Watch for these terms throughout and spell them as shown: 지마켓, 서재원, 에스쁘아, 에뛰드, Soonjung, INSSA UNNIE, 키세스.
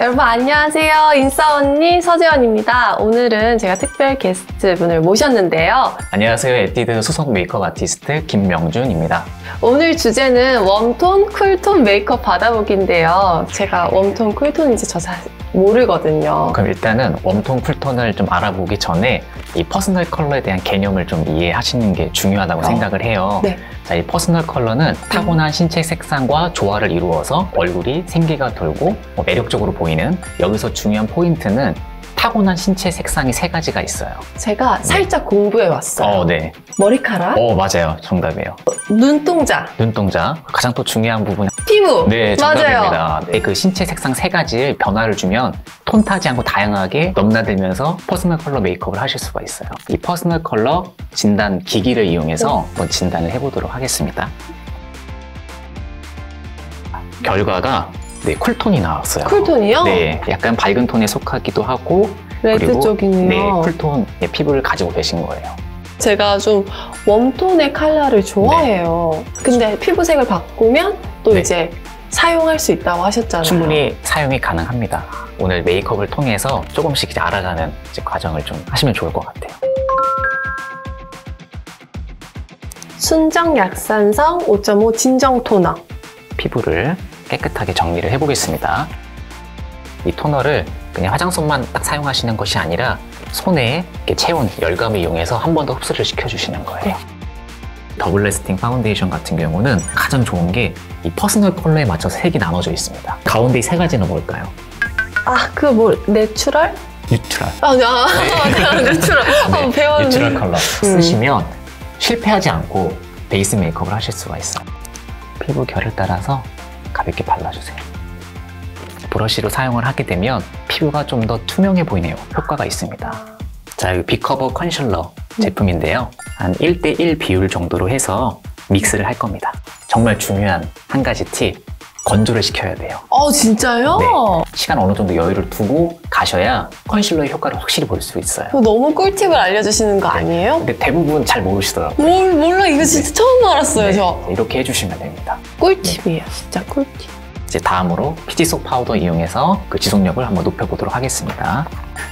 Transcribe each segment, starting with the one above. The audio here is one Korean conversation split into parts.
여러분 안녕하세요. 인싸 언니 서재원입니다. 오늘은 제가 특별 게스트 분을 모셨는데요. 안녕하세요. 에뛰드 소속 메이크업 아티스트 김명준입니다. 오늘 주제는 웜톤, 쿨톤 메이크업 받아보기인데요. 제가 웜톤, 쿨톤인지 잘 모르거든요. 그럼 일단은 웜톤, 쿨톤을 좀 알아보기 전에 이 퍼스널 컬러에 대한 개념을 좀 이해하시는 게 중요하다고 생각을 해요. 네. 자, 이 퍼스널 컬러는 타고난 신체 색상과 조화를 이루어서 얼굴이 생기가 돌고 매력적으로 보이는, 여기서 중요한 포인트는 타고난 신체 색상이 세 가지가 있어요. 제가 살짝 공부해왔어요. 네. 머리카락? 맞아요. 정답이에요. 눈동자. 눈동자. 가장 또 중요한 부분. 피부! 네, 정답입니다. 네, 그 신체 색상 세 가지의 변화를 주면 톤 타지 않고 다양하게 넘나들면서 퍼스널 컬러 메이크업을 하실 수가 있어요. 이 퍼스널 컬러 진단 기기를 이용해서 한번 진단을 해보도록 하겠습니다. 결과가 쿨톤이 나왔어요. 쿨톤이요? 네, 약간 밝은 톤에 속하기도 하고 레드 그리고, 쪽이네요. 네, 쿨톤의 피부를 가지고 계신 거예요. 제가 좀 웜톤의 컬러를 좋아해요. 네. 근데 피부색을 바꾸면 또 이제 사용할 수 있다고 하셨잖아요. 충분히 사용이 가능합니다. 오늘 메이크업을 통해서 조금씩 이제 알아가는 이제 과정을 좀 하시면 좋을 것 같아요. 순정 약산성 5.5 진정 토너. 피부를 깨끗하게 정리를 해보겠습니다. 이 토너를 그냥 화장솜만 딱 사용하시는 것이 아니라 손에 이렇게 체온, 열감을 이용해서 한 번 더 흡수를 시켜주시는 거예요. 더블 래스팅 파운데이션 같은 경우는 가장 좋은 게 이 퍼스널 컬러에 맞춰서 색이 나눠져 있습니다. 가운데 이 세 가지는 뭘까요? 내추럴? 뉴트럴. 뉴트럴. 배웠는데. 뉴트럴 컬러 쓰시면 실패하지 않고 베이스 메이크업을 하실 수가 있어요. 피부 결을 따라서 가볍게 발라주세요. 브러쉬로 사용을 하게 되면 피부가 좀 더 투명해 보이네요. 효과가 있습니다. 자, 여기 비커버 컨실러 제품인데요. 한 1:1 비율 정도로 해서 믹스를 할 겁니다. 정말 중요한 한 가지 팁, 건조를 시켜야 돼요. 진짜요? 네. 시간 어느 정도 여유를 두고 가셔야 컨실러의 효과를 확실히 볼 수 있어요. 너무 꿀팁을 알려주시는 거 아니에요? 근데 대부분 잘 모르시더라고요. 몰라, 이거 진짜 처음 알았어요. 저 이렇게 해주시면 됩니다. 꿀팁이에요. 진짜 꿀팁. 이제 다음으로 피지속 파우더 이용해서 그 지속력을 한번 높여보도록 하겠습니다.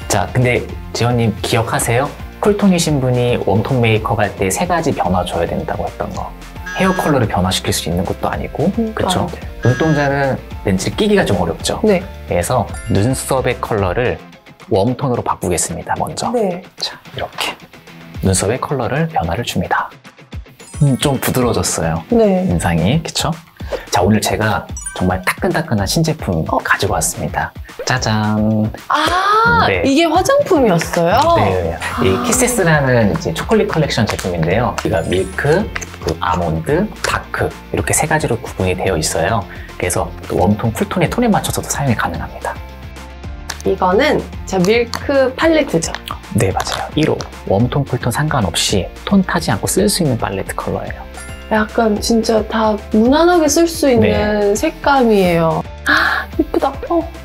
자, 근데 지원님 기억하세요? 쿨톤이신 분이 웜톤 메이크업 할 때 세 가지 변화 줘야 된다고 했던 거. 헤어 컬러를 변화시킬 수 있는 것도 아니고, 그렇죠? 눈동자는 렌즈를 끼기가 좀 어렵죠? 네. 그래서 눈썹의 컬러를 웜톤으로 바꾸겠습니다, 먼저. 네. 자, 이렇게 눈썹의 컬러를 변화를 줍니다. 좀 부드러워졌어요. 네. 인상이, 그렇죠? 자, 오늘 제가 정말 따끈따끈한 신제품 가지고 왔습니다. 짜잔! 이게 화장품이었어요? 네. 이 키세스라는 이제 초콜릿 컬렉션 제품인데요. 우리가 밀크, 아몬드, 다크 이렇게 세 가지로 구분이 되어 있어요. 그래서 웜톤, 쿨톤의 톤에 맞춰서도 사용이 가능합니다. 이거는 밀크 팔레트죠? 네, 맞아요. 1호. 웜톤, 쿨톤 상관없이 톤 타지 않고 쓸 수 있는 팔레트 컬러예요. 약간 진짜 다 무난하게 쓸 수 있는 색감이에요. 이쁘다.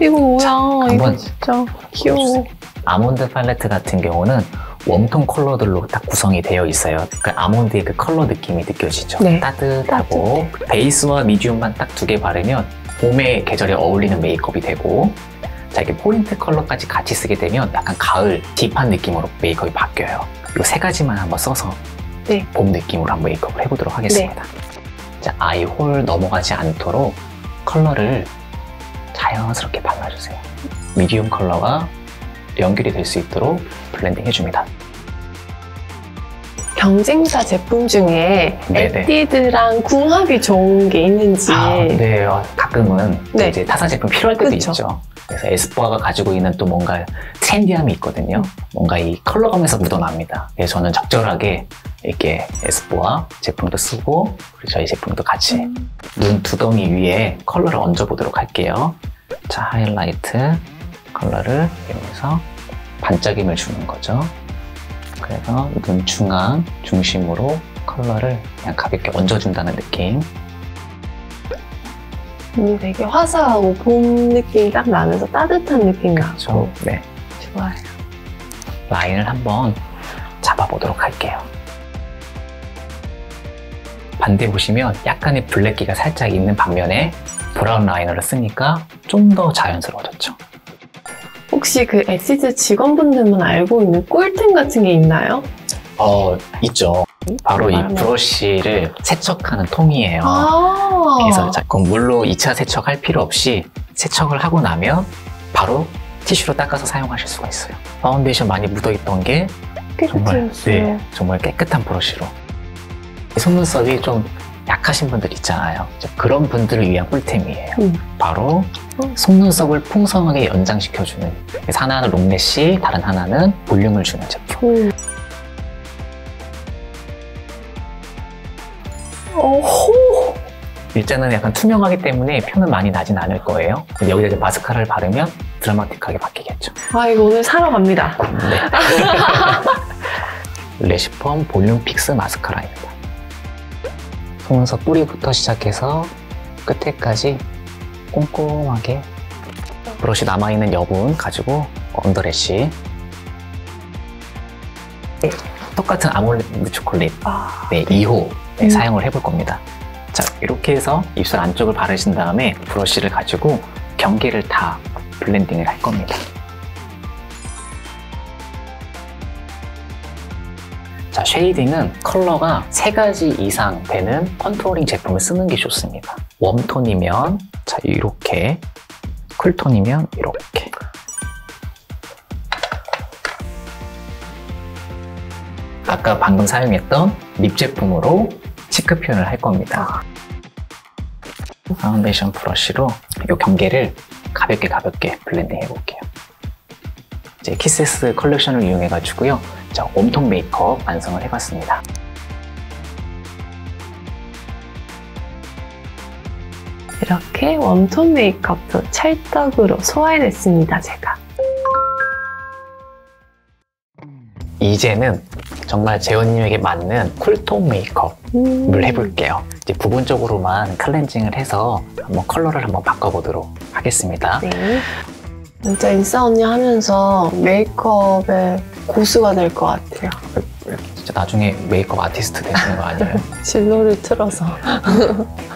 이거 뭐야. 이거 진짜 귀여워. 아몬드 팔레트 같은 경우는 웜톤 컬러들로 딱 구성이 되어 있어요. 그 아몬드의 그 컬러 느낌이 느껴지죠? 네. 따뜻하고 베이스와 미디움만 딱 두 개 바르면 봄의 계절에 어울리는 메이크업이 되고, 자, 이렇게 포인트 컬러까지 같이 쓰게 되면 약간 가을 딥한 느낌으로 메이크업이 바뀌어요. 이 세 가지만 한번 써서 봄 느낌으로 한번 메이크업을 해보도록 하겠습니다. 자, 아이홀 넘어가지 않도록 컬러를 자연스럽게 발라주세요. 미디움 컬러와 연결이 될 수 있도록 블렌딩 해줍니다. 경쟁사 제품 중에 에뛰드랑 궁합이 좋은 게 있는지. 가끔은 이제 타사 제품 필요할 때도 있죠. 그래서 에스쁘아가 가지고 있는 또 뭔가 트렌디함이 있거든요. 뭔가 이 컬러감에서 묻어납니다. 그래서 저는 적절하게 이렇게 에스쁘아 제품도 쓰고 그리고 저희 제품도 같이 눈 두덩이 위에 컬러를 얹어보도록 할게요. 자, 하이라이트 컬러를 이용해서 반짝임을 주는 거죠. 그래서 눈 중앙 중심으로 컬러를 그냥 가볍게 얹어준다는 느낌. 눈이 되게 화사하고 봄 느낌이 딱 나면서 따뜻한 느낌이 나고. 좋아요. 라인을 한번 잡아보도록 할게요. 반대 보시면 약간의 블랙기가 살짝 있는 반면에 브라운 라이너를 쓰니까 좀 더 자연스러워졌죠. 혹시 그 에뛰드 직원분들만 알고 있는 꿀템 같은 게 있나요? 있죠. 바로 이 브러쉬를 세척하는 통이에요. 그래서 물로 2차 세척할 필요 없이 세척을 하고 나면 바로 티슈로 닦아서 사용하실 수가 있어요. 파운데이션 많이 묻어있던 게 정말 깨끗한 브러쉬로. 속눈썹이 좀 약하신 분들 있잖아요. 그런 분들을 위한 꿀템이에요. 바로 속눈썹을 풍성하게 연장시켜주는, 그래서 하나는 롱래쉬, 다른 하나는 볼륨을 주는 제품. 일단은 약간 투명하기 때문에 표는 많이 나진 않을 거예요. 여기다 이제 마스카라를 바르면 드라마틱하게 바뀌겠죠. 아, 이거 오늘 사러 갑니다. 네. 래쉬펌 볼륨 픽스 마스카라입니다. 속눈썹 뿌리부터 시작해서 끝에까지 꼼꼼하게 브러쉬 남아있는 여분 가지고 언더래쉬, 똑같은 아몰드 초콜릿 2호 사용을 해볼 겁니다. 자, 이렇게 해서 입술 안쪽을 바르신 다음에 브러쉬를 가지고 경계를 다 블렌딩을 할 겁니다. 자, 쉐이딩은 컬러가 3가지 이상 되는 컨투어링 제품을 쓰는 게 좋습니다. 웜톤이면 자, 이렇게, 쿨톤이면 이렇게. 아까 방금 사용했던 립 제품으로 치크 표현을 할 겁니다. 파운데이션 브러쉬로 이 경계를 가볍게 블렌딩 해볼게요. 이제 키세스 컬렉션을 이용해가지고요, 자, 웜톤 메이크업 완성을 해봤습니다. 이렇게 웜톤 메이크업도 찰떡으로 소화해냈습니다, 제가. 이제는 정말 재원님에게 맞는 쿨톤 메이크업을 해볼게요. 이제 부분적으로만 클렌징을 해서 한번 컬러를 한번 바꿔보도록 하겠습니다. 네. 진짜 인싸 언니 하면서 메이크업의 고수가 될 것 같아요. 진짜 나중에 메이크업 아티스트 되시는 거 아니에요? 진로를 틀어서.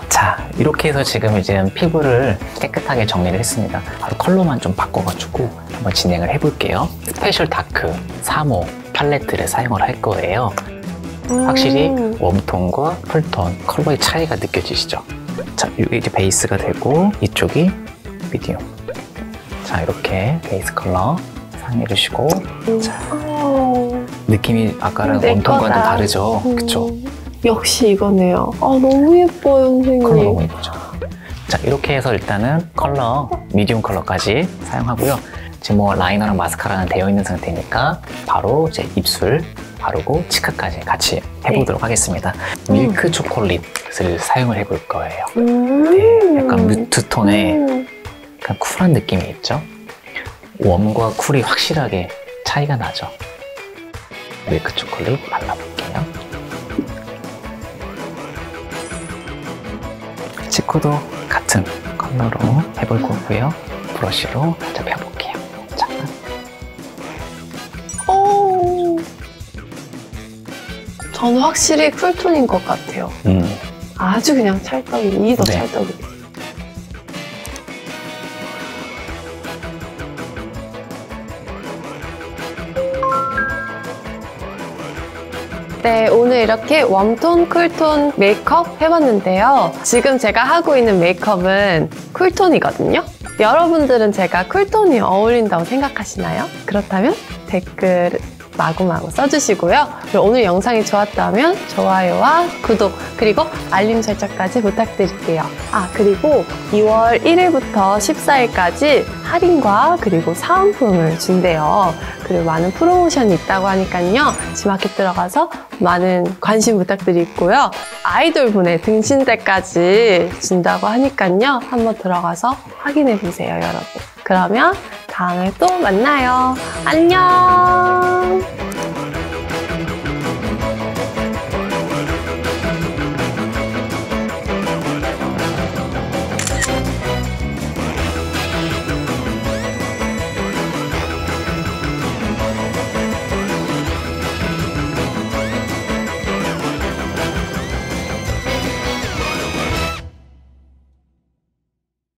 자, 이렇게 해서 지금 이제 피부를 깨끗하게 정리를 했습니다. 바로 컬러만 좀 바꿔가지고 한번 진행을 해볼게요. 스페셜 다크 3호 팔레트를 사용을 할 거예요. 확실히 웜톤과 쿨톤 컬러의 차이가 느껴지시죠? 자, 이게 이제 베이스가 되고 이쪽이 미디움. 자, 이렇게 베이스 컬러 상의를 주시고, 자, 느낌이 아까랑 웜톤과는 다르죠? 그쵸? 역시 이거네요. 아, 너무 예뻐요, 선생님. 컬러 너무 예쁘죠? 자, 이렇게 해서 일단은 컬러, 미디움 컬러까지 사용하고요. 지금 뭐 라이너랑 마스카라는 되어 있는 상태니까 바로 제 입술 바르고 치크까지 같이 해보도록 하겠습니다. 밀크 초콜릿을 사용을 해볼 거예요. 네, 약간 뮤트 톤의 약간 쿨한 느낌이 있죠? 웜과 쿨이 확실하게 차이가 나죠? 밀크 초콜릿 발라볼게요. 치크도 같은 컬러로 해볼 거고요. 브러쉬로 살짝 펴볼게요. 잠깐. 저는 확실히 쿨톤인 것 같아요. 아주 그냥 찰떡이, 이게 더 찰떡이. 네, 오늘 이렇게 웜톤, 쿨톤 메이크업 해봤는데요. 지금 제가 하고 있는 메이크업은 쿨톤이거든요. 여러분들은 제가 쿨톤이 어울린다고 생각하시나요? 그렇다면 댓글 마구마구 써주시고요. 그리고 오늘 영상이 좋았다면 좋아요와 구독, 그리고 알림 설정까지 부탁드릴게요. 아, 그리고 2월 1일부터 14일까지 할인과 그리고 사은품을 준대요. 그리고 많은 프로모션이 있다고 하니까요. 지마켓 들어가서 많은 관심 부탁드리고요. 아이돌분의 등신대까지 준다고 하니까요. 한번 들어가서 확인해보세요, 여러분. 그러면 다음에 또 만나요. 안녕!